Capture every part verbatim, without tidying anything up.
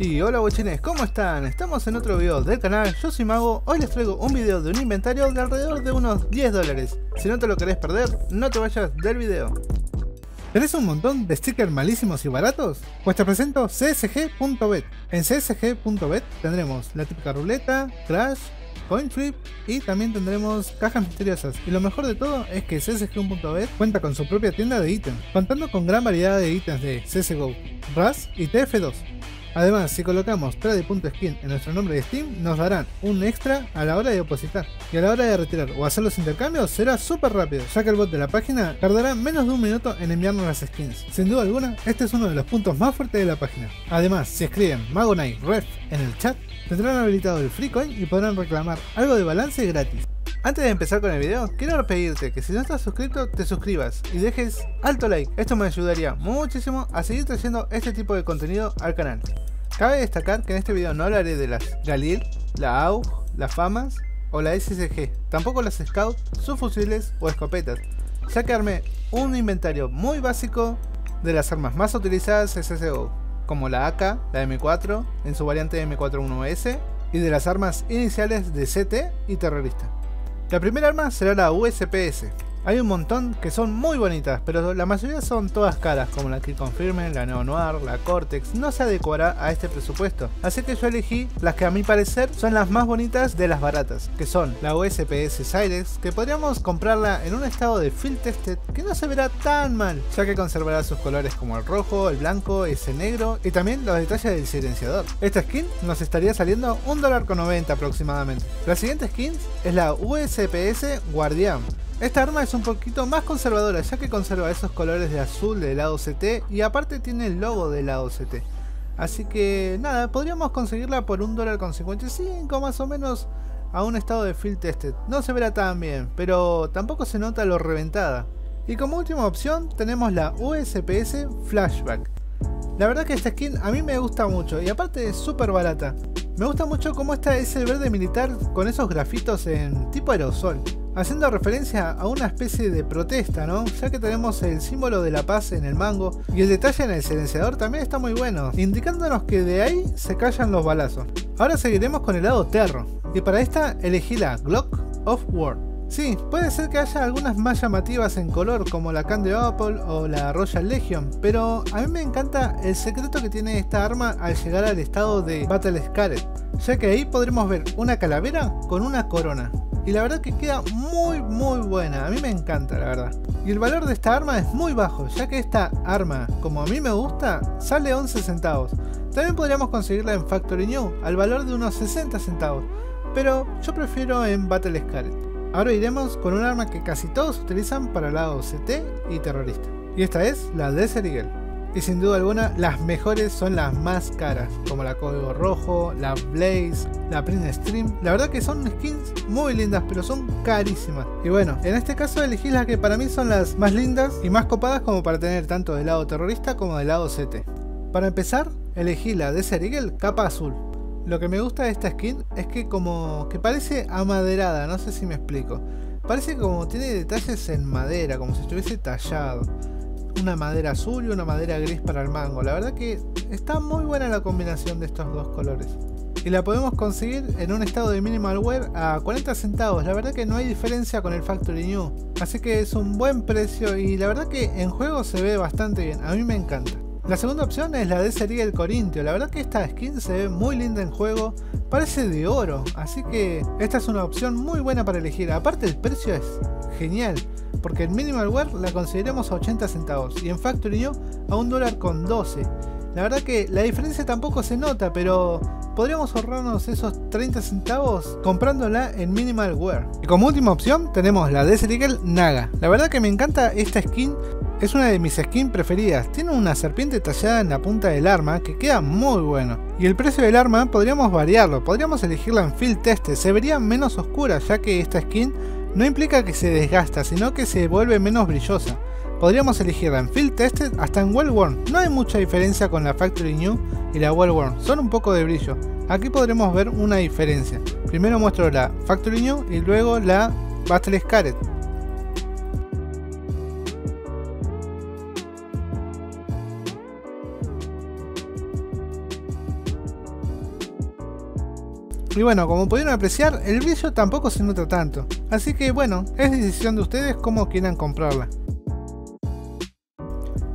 Y hola bochines, ¿cómo están? Estamos en otro video del canal, yo soy Mago. Hoy les traigo un video de un inventario de alrededor de unos diez dólares. Si no te lo querés perder, no te vayas del video. ¿Tenés un montón de stickers malísimos y baratos? Pues te presento C S G punto bet. En C S G punto bet tendremos la típica ruleta, crash, coin flip y también tendremos cajas misteriosas. Y lo mejor de todo es que C S G punto bet cuenta con su propia tienda de ítems, contando con gran variedad de ítems de C S G O, Rust y T F dos. Además, si colocamos trade punto skin en nuestro nombre de Steam, nos darán un extra a la hora de depositar. Y a la hora de retirar o hacer los intercambios será súper rápido, ya que el bot de la página tardará menos de un minuto en enviarnos las skins. Sin duda alguna, este es uno de los puntos más fuertes de la página. Además, si escriben Magonight Ref en el chat, tendrán habilitado el free coin y podrán reclamar algo de balance gratis. Antes de empezar con el video, quiero pedirte que si no estás suscrito, te suscribas y dejes alto like. Esto me ayudaría muchísimo a seguir trayendo este tipo de contenido al canal. Cabe destacar que en este video no hablaré de las Galil, la A U G, la FAMAS o la S S G, tampoco las SCOUT, subfusiles o escopetas, ya que armé un inventario muy básico de las armas más utilizadas en C S G O, como la A K, la M cuatro en su variante M cuarenta y uno S y de las armas iniciales de C T y terrorista. La primera arma será la U S P S. Hay un montón que son muy bonitas, pero la mayoría son todas caras, como la Kill Confirmed, la Neo Noir, la Cortex, no se adecuará a este presupuesto. Así que yo elegí las que a mi parecer son las más bonitas de las baratas, que son la U S P S Cyrex, que podríamos comprarla en un estado de field tested que no se verá tan mal, ya que conservará sus colores como el rojo, el blanco, ese negro y también los detalles del silenciador. Esta skin nos estaría saliendo un dólar con noventa aproximadamente. La siguiente skin es la U S P S Guardian. Esta arma es un poquito más conservadora, ya que conserva esos colores de azul del lado C T y aparte tiene el logo del lado C T. Así que nada, podríamos conseguirla por un dólar con cincuenta y cinco más o menos a un estado de field tested. No se verá tan bien, pero tampoco se nota lo reventada. Y como última opción tenemos la U S P S Flashback. La verdad que esta skin a mí me gusta mucho y aparte es súper barata. Me gusta mucho cómo está ese verde militar con esos grafitos en tipo aerosol, haciendo referencia a una especie de protesta, ¿no? Ya que tenemos el símbolo de la paz en el mango y el detalle en el silenciador también está muy bueno, indicándonos que de ahí se callan los balazos. Ahora seguiremos con el lado terror y para esta elegí la Glock of War. Sí, puede ser que haya algunas más llamativas en color como la Candy Apple o la Royal Legion, pero a mí me encanta el secreto que tiene esta arma al llegar al estado de Battle Scarlet, ya que ahí podremos ver una calavera con una corona. Y la verdad que queda muy muy buena, a mí me encanta la verdad. Y el valor de esta arma es muy bajo, ya que esta arma, como a mí me gusta, sale once centavos. También podríamos conseguirla en Factory New, al valor de unos sesenta centavos, pero yo prefiero en Battle Scarlet. Ahora iremos con un arma que casi todos utilizan para el lado C T y terrorista. Y esta es la Desert Eagle. Y sin duda alguna las mejores son las más caras, como la Código Rojo, la Blaze, la Print Stream. La verdad que son skins muy lindas, pero son carísimas. Y bueno, en este caso elegí las que para mí son las más lindas y más copadas, como para tener tanto del lado terrorista como del lado C T. Para empezar, elegí la Desert Eagle capa azul. Lo que me gusta de esta skin es que como que parece amaderada, no sé si me explico. Parece como tiene detalles en madera, como si estuviese tallado. Una madera azul y una madera gris para el mango. La verdad que está muy buena la combinación de estos dos colores. Y la podemos conseguir en un estado de minimal wear a cuarenta centavos. La verdad que no hay diferencia con el Factory New, así que es un buen precio y la verdad que en juego se ve bastante bien. A mí me encanta. La segunda opción es la de sería el Corintio. La verdad que esta skin se ve muy linda en juego, parece de oro, así que esta es una opción muy buena para elegir. Aparte el precio es genial, porque en minimal wear la consideramos a ochenta centavos y en Factory New a un dólar con doce. La verdad que la diferencia tampoco se nota, pero podríamos ahorrarnos esos treinta centavos comprándola en minimal wear. Y como última opción tenemos la Desert Eagle Naga. La verdad que me encanta esta skin. Es una de mis skins preferidas, tiene una serpiente tallada en la punta del arma que queda muy bueno. Y el precio del arma podríamos variarlo, podríamos elegirla en Field Test, se vería menos oscura ya que esta skin no implica que se desgasta, sino que se vuelve menos brillosa. Podríamos elegirla en Field Tested hasta en Well Worn, no hay mucha diferencia con la Factory New y la Well Worn, son un poco de brillo. Aquí podremos ver una diferencia, primero muestro la Factory New y luego la Battle Scarlet. Y bueno, como pudieron apreciar, el brillo tampoco se nota tanto, así que bueno, es decisión de ustedes cómo quieran comprarla.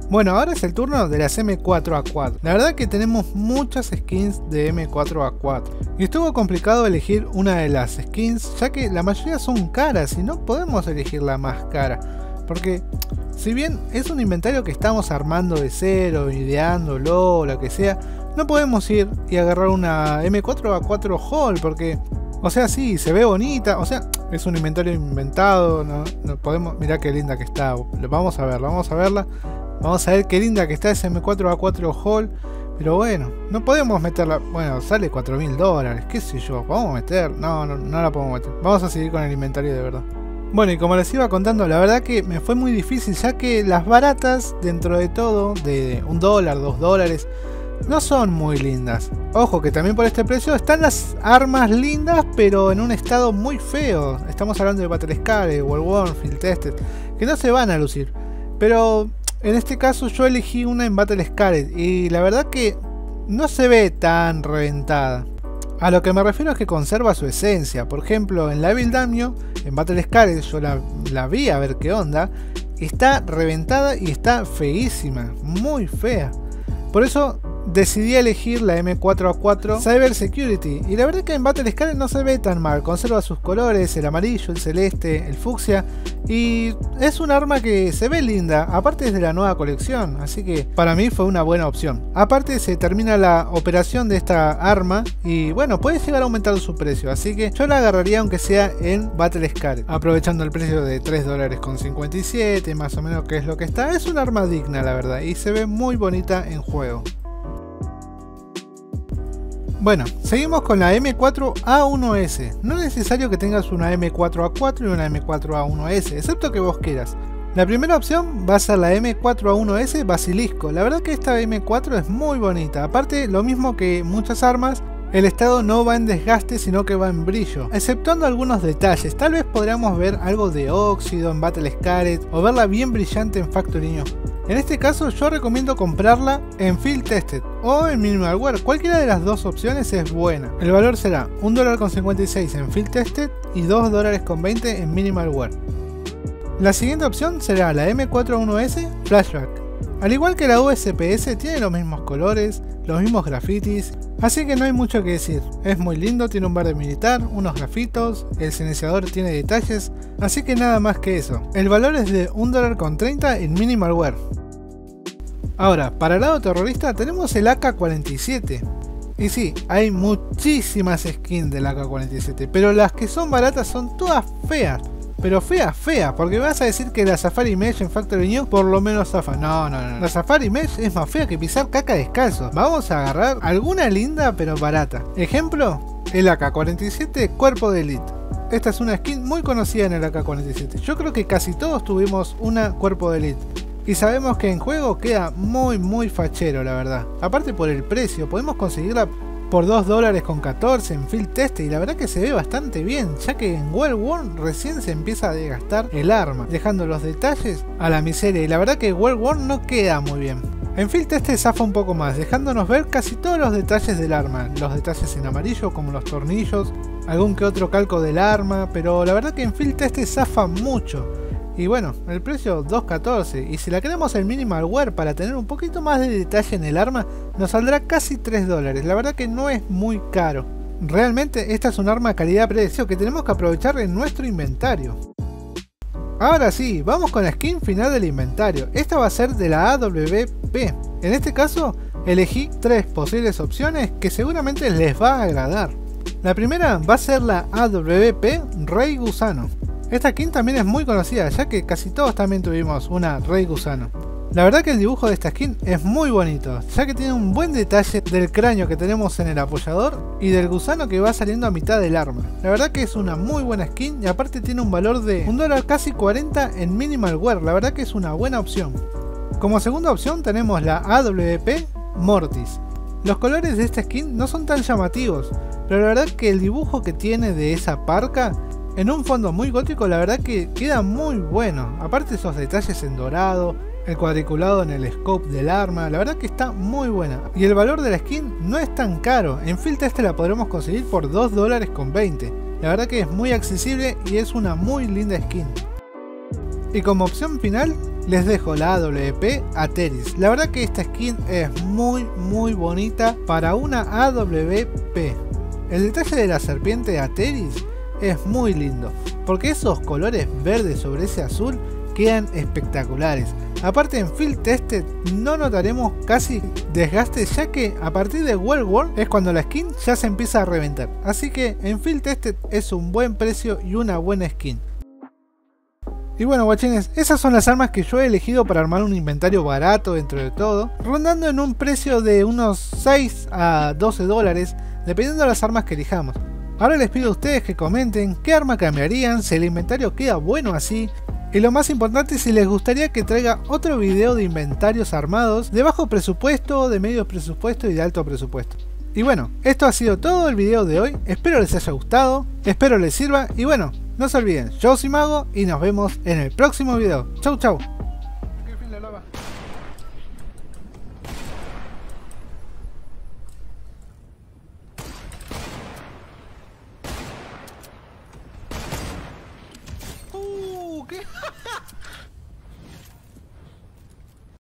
Bueno, ahora es el turno de las eme cuatro a cuatro. La verdad que tenemos muchas skins de eme cuatro a cuatro. Y estuvo complicado elegir una de las skins, ya que la mayoría son caras y no podemos elegir la más cara. Porque si bien es un inventario que estamos armando de cero, ideándolo o lo que sea, no podemos ir y agarrar una eme cuatro a cuatro Hall porque... O sea, sí, se ve bonita, o sea, es un inventario inventado, no, no podemos... Mirá qué linda que está, vamos a verla, vamos a verla. Vamos a ver qué linda que está ese eme cuatro a cuatro Hall. Pero bueno, no podemos meterla. Bueno, sale cuatro mil dólares, qué sé yo. ¿Podemos meter? No, no, no la podemos meter. Vamos a seguir con el inventario de verdad. Bueno, y como les iba contando, la verdad que me fue muy difícil, ya que las baratas, dentro de todo, de un dólar, dos dólares, no son muy lindas. Ojo que también por este precio están las armas lindas, pero en un estado muy feo. Estamos hablando de Battle Scarlet, World War, Field Tested, que no se van a lucir. Pero... en este caso yo elegí una en Battle Scarlet y la verdad que no se ve tan reventada. A lo que me refiero es que conserva su esencia. Por ejemplo, en la Evil Damnio, en Battle Scarlet, yo la, la vi a ver qué onda. Está reventada y está feísima, muy fea. Por eso decidí elegir la eme cuatro a cuatro Cyber Security. Y la verdad que en Battle Scarlet no se ve tan mal. Conserva sus colores, el amarillo, el celeste, el fucsia. Y es un arma que se ve linda, aparte es de la nueva colección, así que para mí fue una buena opción. Aparte se termina la operación de esta arma y bueno, puede llegar a aumentar su precio, así que yo la agarraría aunque sea en Battle Scarlet. Aprovechando el precio de tres dólares con cincuenta y siete, más o menos que es lo que está, es un arma digna la verdad y se ve muy bonita en juego. Bueno, seguimos con la eme cuatro a uno ese. No es necesario que tengas una eme cuatro a cuatro y una eme cuatro a uno ese, excepto que vos quieras. La primera opción va a ser la eme cuatro a uno ese Basilisco. La verdad que esta eme cuatro es muy bonita. Aparte, lo mismo que muchas armas, el estado no va en desgaste sino que va en brillo, exceptuando algunos detalles. Tal vez podríamos ver algo de óxido en Battle Scarlet o verla bien brillante en Factory New. En este caso yo recomiendo comprarla en Field Tested o en Minimalware, cualquiera de las dos opciones es buena. El valor será un dólar con cincuenta y seis en Field Tested y dos dólares con veinte en Minimalware. La siguiente opción será la eme cuatro a uno ese Flashback. Al igual que la U S P S tiene los mismos colores, los mismos grafitis, así que no hay mucho que decir. Es muy lindo, tiene un verde militar, unos grafitos, el silenciador tiene detalles, así que nada más que eso. El valor es de un dólar con treinta en Minimalware. Ahora, para el lado terrorista tenemos el a ka cuarenta y siete. Y sí, hay muchísimas skins del a ka cuarenta y siete, pero las que son baratas son todas feas. Pero fea, fea, porque vas a decir que la Safari Mesh en Factory New por lo menos zafa. No, no, no, la Safari Mesh es más fea que pisar caca descalzo. Vamos a agarrar alguna linda pero barata. Ejemplo, el a ka cuarenta y siete Cuerpo de Elite. Esta es una skin muy conocida en el a ka cuarenta y siete. Yo creo que casi todos tuvimos una Cuerpo de Elite. Y sabemos que en juego queda muy, muy fachero, la verdad. Aparte por el precio, podemos conseguirla por dos dólares con catorce en Field Test y la verdad que se ve bastante bien, ya que en World War recién se empieza a desgastar el arma, dejando los detalles a la miseria y la verdad que World War no queda muy bien. En Field Test zafa un poco más, dejándonos ver casi todos los detalles del arma, los detalles en amarillo como los tornillos, algún que otro calco del arma, pero la verdad que en Field Test zafa mucho. Y bueno, el precio dos dólares con catorce y si la queremos en Minimalware para tener un poquito más de detalle en el arma nos saldrá casi tres dólares, la verdad que no es muy caro. Realmente esta es un arma calidad-precio que tenemos que aprovechar en nuestro inventario. Ahora sí, vamos con la skin final del inventario, esta va a ser de la a doble u pe. En este caso elegí tres posibles opciones que seguramente les va a agradar. La primera va a ser la a doble u pe Rey Gusano. Esta skin también es muy conocida, ya que casi todos también tuvimos una Rey Gusano. La verdad que el dibujo de esta skin es muy bonito, ya que tiene un buen detalle del cráneo que tenemos en el apoyador y del gusano que va saliendo a mitad del arma. La verdad que es una muy buena skin y aparte tiene un valor de un dólar casi cuarenta en Minimalware, la verdad que es una buena opción. Como segunda opción tenemos la a doble u pe Mortis. Los colores de esta skin no son tan llamativos, pero la verdad que el dibujo que tiene de esa parca en un fondo muy gótico la verdad que queda muy bueno, aparte esos detalles en dorado, el cuadriculado en el scope del arma, la verdad que está muy buena. Y el valor de la skin no es tan caro, en Filta este la podremos conseguir por dos dólares con veinte. La verdad que es muy accesible y es una muy linda skin. Y como opción final les dejo la A W P Ateris. La verdad que esta skin es muy muy bonita para una A W P. El detalle de la serpiente Ateris es muy lindo, porque esos colores verdes sobre ese azul quedan espectaculares. Aparte, en Field Tested no notaremos casi desgaste, ya que a partir de World War es cuando la skin ya se empieza a reventar. Así que en Field Tested es un buen precio y una buena skin. Y bueno, guachines, esas son las armas que yo he elegido para armar un inventario barato dentro de todo, rondando en un precio de unos seis a doce dólares, dependiendo de las armas que elijamos. Ahora les pido a ustedes que comenten qué arma cambiarían, si el inventario queda bueno así, y lo más importante, si les gustaría que traiga otro video de inventarios armados de bajo presupuesto, de medio presupuesto y de alto presupuesto. Y bueno, esto ha sido todo el video de hoy, espero les haya gustado, espero les sirva, y bueno, no se olviden, yo soy Mago y nos vemos en el próximo video. Chau chau. Uh, ¿qué?